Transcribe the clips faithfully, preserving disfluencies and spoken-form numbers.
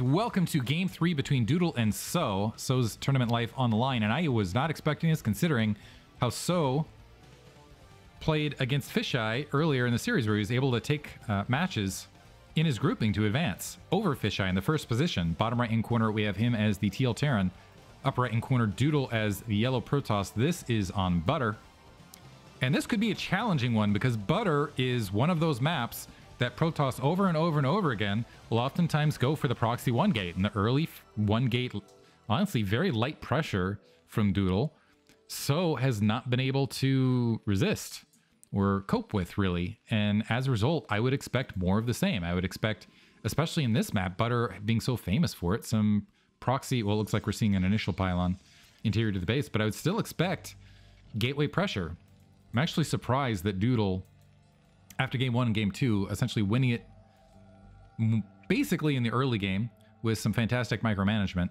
Welcome to game three between Doodle and So. So's tournament life on the line, and I was not expecting this considering how So played against Fisheye earlier in the series, where he was able to take uh, matches in his grouping to advance over Fisheye in the first position. Bottom right hand corner, we have him as the T L Terran. Upper right hand corner, Doodle as the Yellow Protoss. This is on Butter. And this could be a challenging one because Butter is one of those maps that Protoss over and over and over again will oftentimes go for the proxy one gate. And the early one gate, honestly, very light pressure from Doodle, So has not been able to resist or cope with, really. And as a result, I would expect more of the same. I would expect, especially in this map, Butter being so famous for it, some proxy, well, it looks like we're seeing an initial pylon interior to the base, but I would still expect gateway pressure. I'm actually surprised that Doodle, after game one and game two, essentially winning it basically in the early game with some fantastic micromanagement,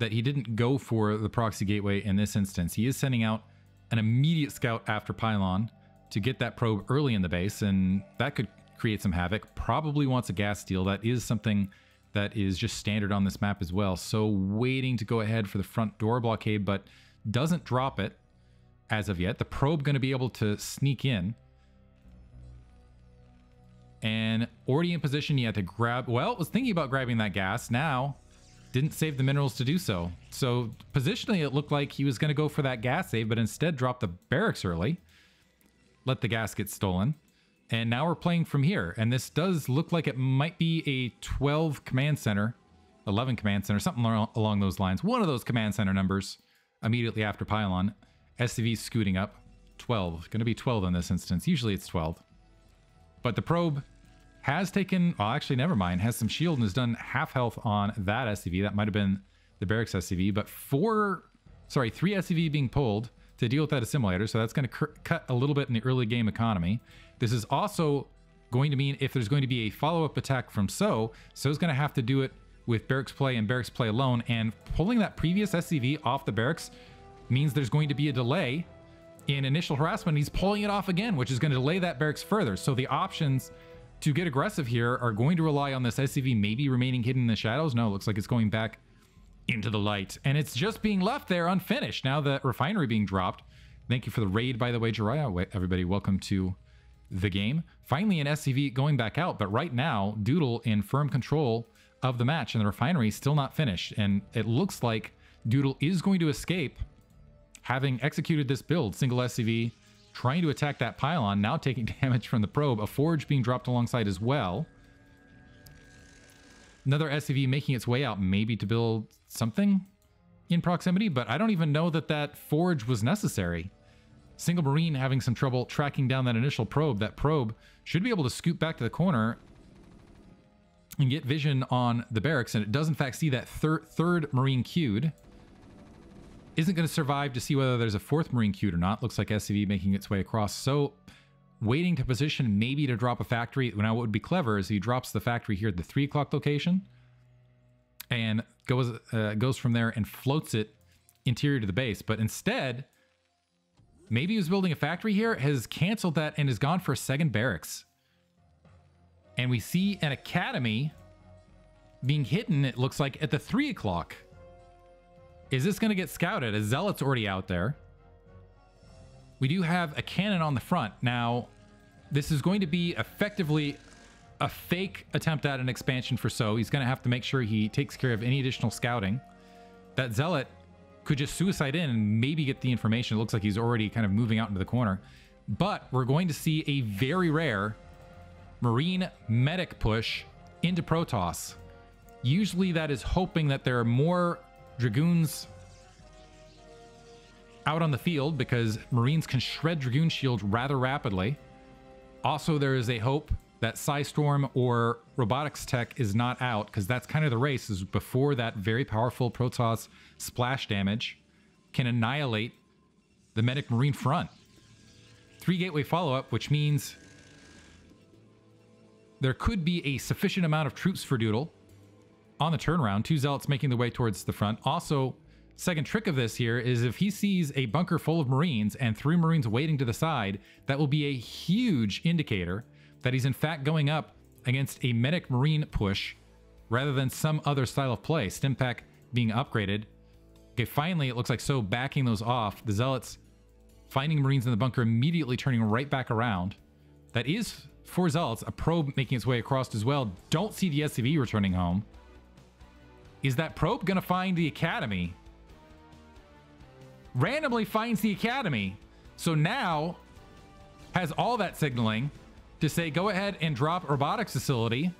that he didn't go for the proxy gateway in this instance. He is sending out an immediate scout after Pylon to get that probe early in the base, and that could create some havoc. Probably wants a gas deal. That is something that is just standard on this map as well. So waiting to go ahead for the front door blockade, but doesn't drop it as of yet. The probe going to be able to sneak in. And already in position, you had to grab... Well, was thinking about grabbing that gas. Now, didn't save the minerals to do so. So, positionally, it looked like he was going to go for that gas save, but instead dropped the barracks early. Let the gas get stolen. And now we're playing from here. And this does look like it might be a twelve Command Center, eleven Command Center, something along those lines. One of those Command Center numbers immediately after Pylon. S C V scooting up. twelve. Going to be twelve in this instance. Usually it's twelve. But the probe has taken, well, actually, never mind, has some shield and has done half health on that S C V. That might have been the barracks S C V, but four, sorry, three S C V being pulled to deal with that assimilator. So that's going to cut a little bit in the early game economy. This is also going to mean if there's going to be a follow-up attack from So, So's going to have to do it with barracks play and barracks play alone. And pulling that previous S C V off the barracks means there's going to be a delay in initial harassment. He's pulling it off again, which is going to delay that barracks further. So the options to get aggressive here are going to rely on this S C V maybe remaining hidden in the shadows. No, it looks like it's going back into the light, and it's just being left there unfinished. Now the refinery being dropped. Thank you for the raid, by the way, Jiraiya. Everybody, welcome to the game. Finally, an S C V going back out, but right now, Doodle in firm control of the match, and the refinery is still not finished. And it looks like Doodle is going to escape, having executed this build. Single S C V, trying to attack that pylon, now taking damage from the probe. A forge being dropped alongside as well. Another S C V making its way out, maybe to build something in proximity, but I don't even know that that forge was necessary. Single Marine having some trouble tracking down that initial probe. That probe should be able to scoop back to the corner and get vision on the barracks, and it does in fact see that thir third Marine queued. Isn't going to survive to see whether there's a fourth Marine queued or not. Looks like S C V making its way across. So waiting to position, maybe to drop a factory. Now what would be clever is he drops the factory here at the three o'clock location and goes, uh, goes from there and floats it interior to the base. But instead, maybe he was building a factory here, has canceled that and has gone for a second barracks. And we see an academy being hidden, it looks like, at the three o'clock. Is this going to get scouted? A zealot's already out there. We do have a cannon on the front. Now, this is going to be effectively a fake attempt at an expansion for So. He's going to have to make sure he takes care of any additional scouting. That zealot could just suicide in and maybe get the information. It looks like he's already kind of moving out into the corner. But we're going to see a very rare Marine medic push into Protoss. Usually that is hoping that there are more Dragoons out on the field because Marines can shred Dragoon shields rather rapidly. Also, there is a hope that Psystorm or Robotics Tech is not out, because that's kind of the race, is before that very powerful Protoss splash damage can annihilate the Medic Marine front. Three gateway follow-up, which means there could be a sufficient amount of troops for Doodle on the turnaround. Two zealots making their way towards the front. Also, second trick of this here is if he sees a bunker full of Marines and three Marines waiting to the side, that will be a huge indicator that he's in fact going up against a medic Marine push rather than some other style of play. Stimpack being upgraded. Okay, finally, it looks like So backing those off. The Zealots finding Marines in the bunker, immediately turning right back around. That is for Zealots. A probe making its way across as well. Don't see the S C V returning home. Is that probe going to find the Academy? Randomly finds the Academy. So now has all that signaling to say, go ahead and drop Robotics Facility.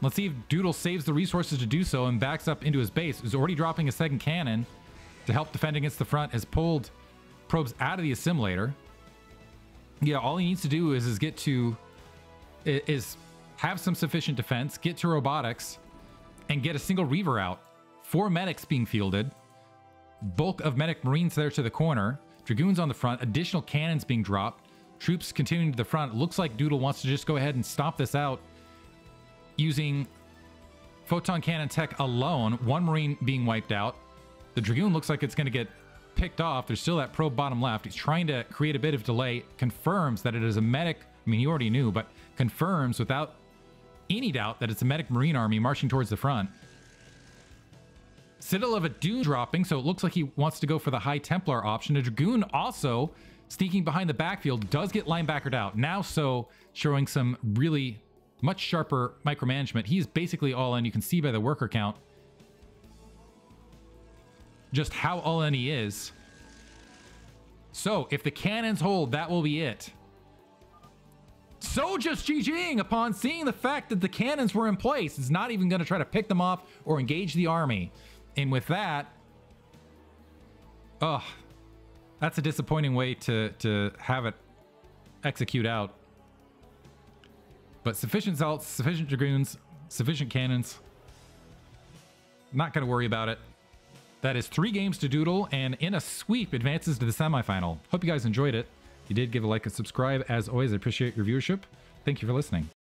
Let's see if Doodle saves the resources to do so and backs up into his base. He's already dropping a second cannon to help defend against the front. Has pulled probes out of the assimilator. Yeah, all he needs to do is, is get to... is have some sufficient defense, get to robotics, and get a single Reaver out. Four medics being fielded. Bulk of medic Marines there to the corner. Dragoons on the front. Additional cannons being dropped. Troops continuing to the front. It looks like Doodle wants to just go ahead and stomp this out using Photon Cannon tech alone. One Marine being wiped out. The Dragoon looks like it's going to get picked off. There's still that probe bottom left. He's trying to create a bit of delay. Confirms that it is a medic. I mean, he already knew, but confirms without any doubt that it's a medic Marine army marching towards the front. Citadel of Adun dropping, so it looks like he wants to go for the High Templar option. A Dragoon also sneaking behind the backfield, does get linebackered out. Now So showing some really much sharper micromanagement. He's basically all in. You can see by the worker count just how all in he is. So if the cannons hold, that will be it. So just GGing upon seeing the fact that the cannons were in place. It's not even going to try to pick them off or engage the army. And with that, oh, that's a disappointing way to, to have it execute out. But sufficient Zealots, sufficient Dragoons, sufficient Cannons. Not going to worry about it. That is three games to Doodle, and in a sweep advances to the semifinal. Hope you guys enjoyed it. If you did, give a like and subscribe. As always, I appreciate your viewership. Thank you for listening.